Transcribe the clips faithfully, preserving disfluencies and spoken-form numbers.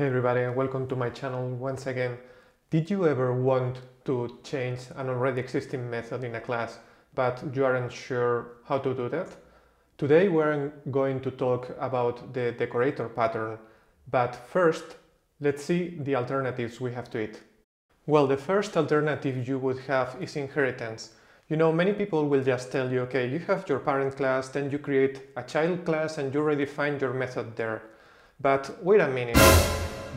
Hey everybody and welcome to my channel once again. Did you ever want to change an already existing method in a class but you aren't sure how to do that? Today we're going to talk about the decorator pattern, but first let's see the alternatives we have to it. Well, the first alternative you would have is inheritance. You know, many people will just tell you, okay, you have your parent class, then you create a child class and you redefine your method there. But wait a minute,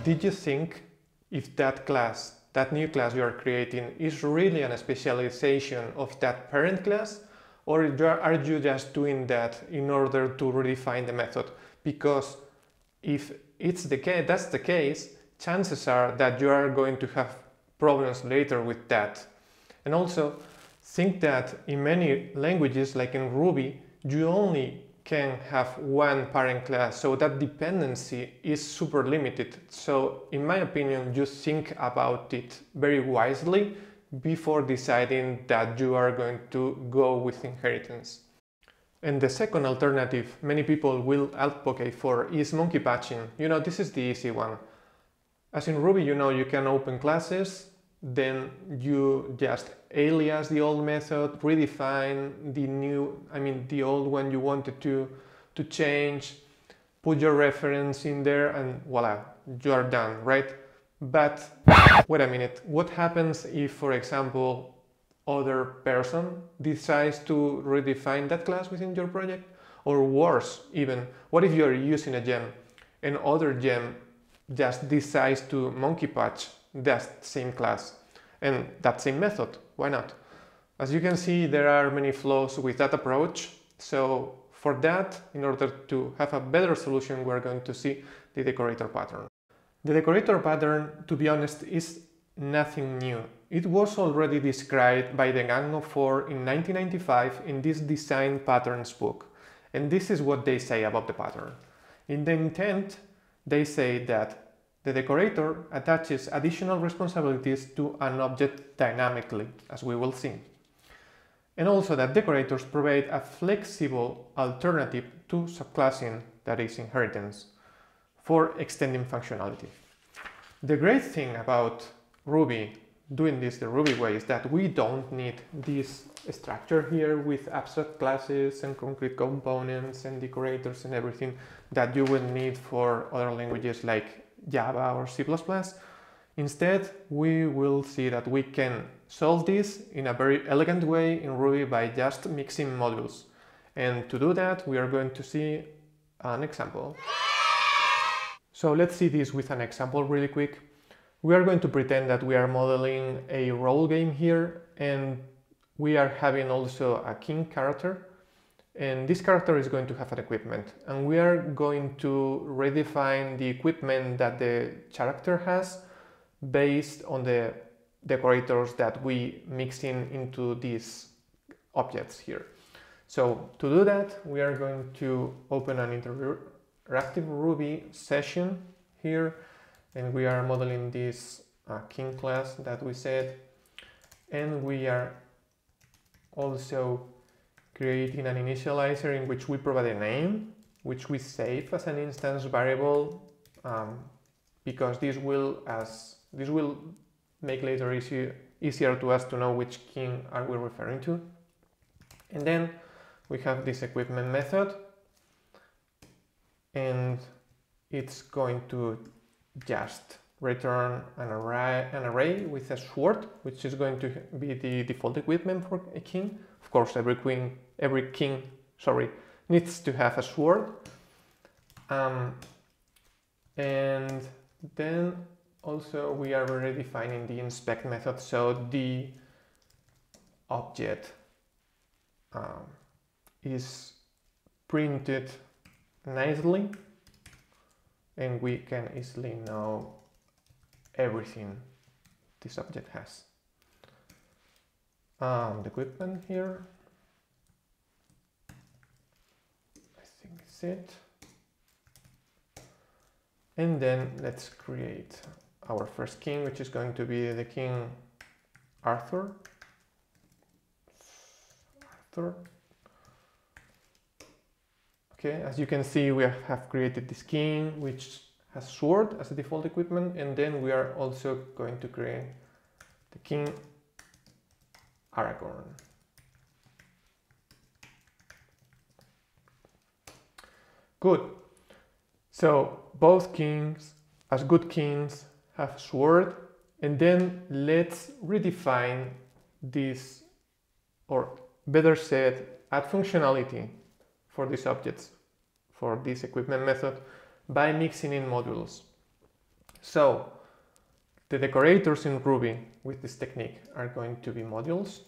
did you think if that class, that new class you are creating is really a specialization of that parent class? Or are you just doing that in order to redefine the method? Because if it's the case, that's the case, chances are that you are going to have problems later with that. And also think that in many languages, like in Ruby, you only can have one parent class, so that dependency is super limited. So in my opinion, just think about it very wisely before deciding that you are going to go with inheritance. And the second alternative many people will advocate for is monkey patching. You know, this is the easy one. As in Ruby, you know, you can open classes, then you just alias the old method, redefine the new, I mean the old one you wanted to, to change, put your reference in there and voila, you are done, right? But wait a minute, what happens if, for example, other person decides to redefine that class within your project? Or worse even, what if you are using a gem and other gem just decides to monkey patch that same class and that same method? Why not? As you can see, there are many flaws with that approach. So for that, in order to have a better solution, we're going to see the decorator pattern. The decorator pattern, to be honest, is nothing new. It was already described by the Gang of Four in nineteen ninety-five in this Design Patterns book. And this is what they say about the pattern. In the intent, they say that the decorator attaches additional responsibilities to an object dynamically, as we will see. And also that decorators provide a flexible alternative to subclassing, that is inheritance, for extending functionality. The great thing about Ruby, doing this the Ruby way, is that we don't need this structure here with abstract classes and concrete components and decorators and everything that you will need for other languages like Java or C plus plus. Instead, we will see that we can solve this in a very elegant way in Ruby by just mixing modules. And to do that, we are going to see an example. So let's see this with an example really quick. We are going to pretend that we are modeling a role game here, and we are having also a king character. And this character is going to have an equipment, and we are going to redefine the equipment that the character has based on the decorators that we mix in into these objects here. So to do that, we are going to open an interactive Ruby session here, and we are modeling this uh, King class that we said, and we are also creating an initializer in which we provide a name, which we save as an instance variable, um, because this will as this will make later easy, easier to us to know which king are we referring to. And then we have this equipment method, and it's going to just return an array, an array with a sword, which is going to be the default equipment for a king. Of course, every queen, every king, sorry, needs to have a sword. Um, and then also we are redefining the inspect method, so the object um, is printed nicely, and we can easily know everything this object has. Um, the equipment here, I think it's it. And then let's create our first king, which is going to be the King Arthur. Arthur. Okay, as you can see, we have created this king, which has sword as a default equipment, and then we are also going to create the King Aragorn. Good. So both kings, as good kings, have sword, and then let's redefine this, or better said, add functionality for these objects, for this equipment method, by mixing in modules. So the decorators in Ruby with this technique are going to be modules.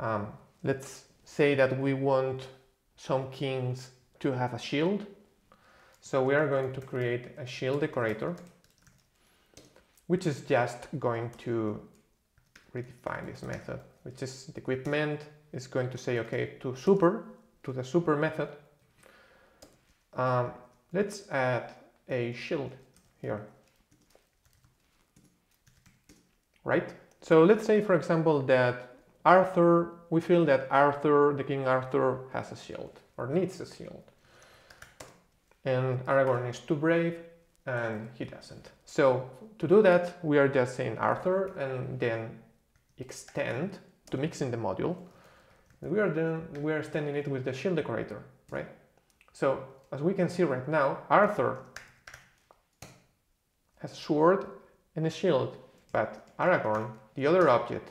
Um, let's say that we want some kings to have a shield. So we are going to create a shield decorator, which is just going to redefine this method, which is the equipment is going to say, okay, to super, to the super method, um, let's add a shield here, right? So let's say, for example, that Arthur, we feel that Arthur, the King Arthur, has a shield or needs a shield, and Aragorn is too brave and he doesn't. So to do that, we are just saying Arthur and then extend to mix in the module. We are then we are extending it with the shield decorator, right? So as we can see right now, Arthur has a sword and a shield, but Aragorn, the other object,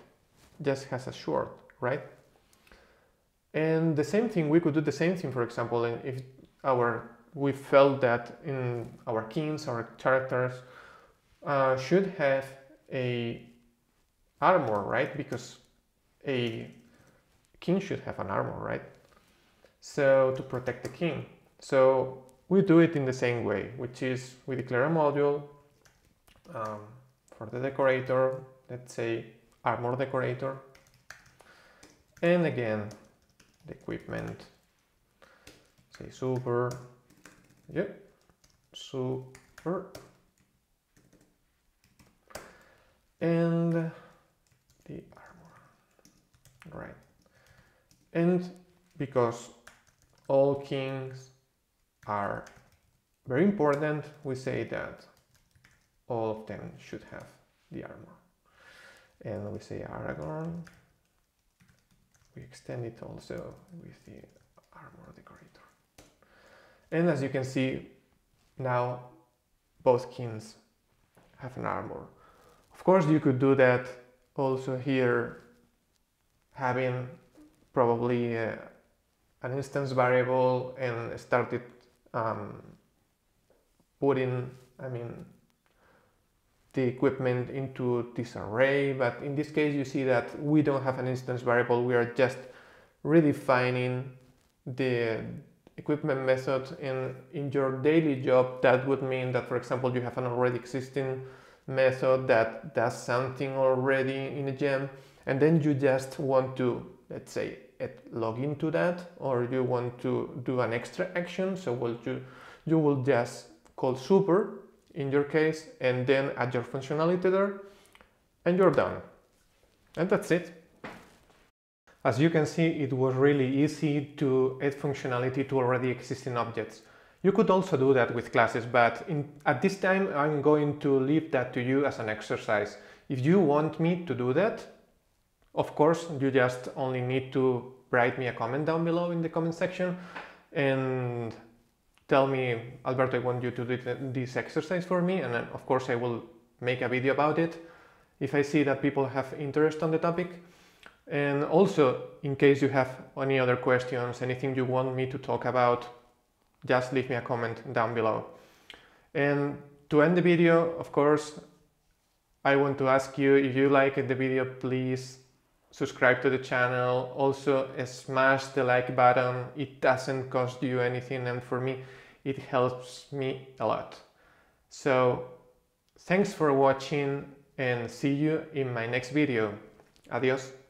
just has a sword, right? And the same thing, we could do the same thing, for example, and if our we felt that in our kings, our characters uh, should have a armor, right? Because a king should have an armor, right? So to protect the king. So we do it in the same way, which is we declare a module um, for the decorator, let's say armor decorator, and again the equipment, say super, yep, super, and the armor, right? And because all kings are very important, we say that all of them should have the armor, and we say Aragorn, we extend it also with the armor decorator. And as you can see, now both kings have an armor. Of course, you could do that also here, having probably uh, an instance variable and started um, putting, I mean, the equipment into this array. But in this case, you see that we don't have an instance variable. We are just redefining the equipment method, and in your daily job that would mean that, for example, you have an already existing method that does something already in a gem, and then you just want to, let's say, log into that, or you want to do an extra action. So what you you will just call super in your case, and then add your functionality there, and you're done, and that's it. As you can see, it was really easy to add functionality to already existing objects. You could also do that with classes, but in, at this time I'm going to leave that to you as an exercise. If you want me to do that, of course, you just only need to write me a comment down below in the comment section and tell me, Alberto, I want you to do this exercise for me, and then, of course, I will make a video about it if I see that people have interest on the topic. And also, in case you have any other questions, anything you want me to talk about, just leave me a comment down below. And to end the video, of course, I want to ask you, if you liked the video, please subscribe to the channel. Also, smash the like button. It doesn't cost you anything, and for me, it helps me a lot. So thanks for watching, and see you in my next video. Adios.